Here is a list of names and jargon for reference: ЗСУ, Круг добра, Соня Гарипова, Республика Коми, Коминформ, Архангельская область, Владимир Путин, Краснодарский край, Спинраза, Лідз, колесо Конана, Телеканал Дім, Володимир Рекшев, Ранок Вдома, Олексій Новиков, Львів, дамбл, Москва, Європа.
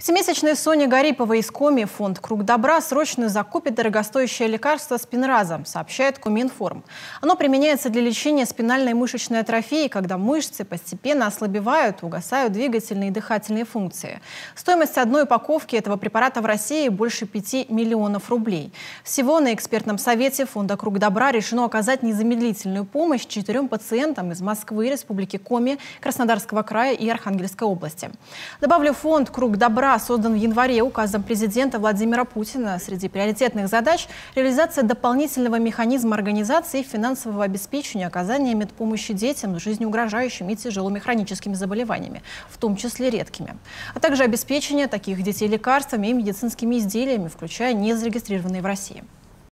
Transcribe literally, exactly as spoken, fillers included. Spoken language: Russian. Семимесячная Соня Гарипова из Коми фонд «Круг добра» срочно закупит дорогостоящее лекарство «Спинраза», сообщает Коминформ. Оно применяется для лечения спинальной мышечной атрофии, когда мышцы постепенно ослабевают, угасают двигательные и дыхательные функции. Стоимость одной упаковки этого препарата в России больше пяти миллионов рублей. Всего на экспертном совете фонда «Круг добра» решено оказать незамедлительную помощь четырем пациентам из Москвы, Республики Коми, Краснодарского края и Архангельской области. Добавлю, фонд «Круг добра» создан в январе указом президента Владимира Путина. Среди приоритетных задач – реализация дополнительного механизма организации и финансового обеспечения оказания медпомощи детям с жизнеугрожающими и тяжелыми хроническими заболеваниями, в том числе редкими, а также обеспечение таких детей лекарствами и медицинскими изделиями, включая незарегистрированные в России.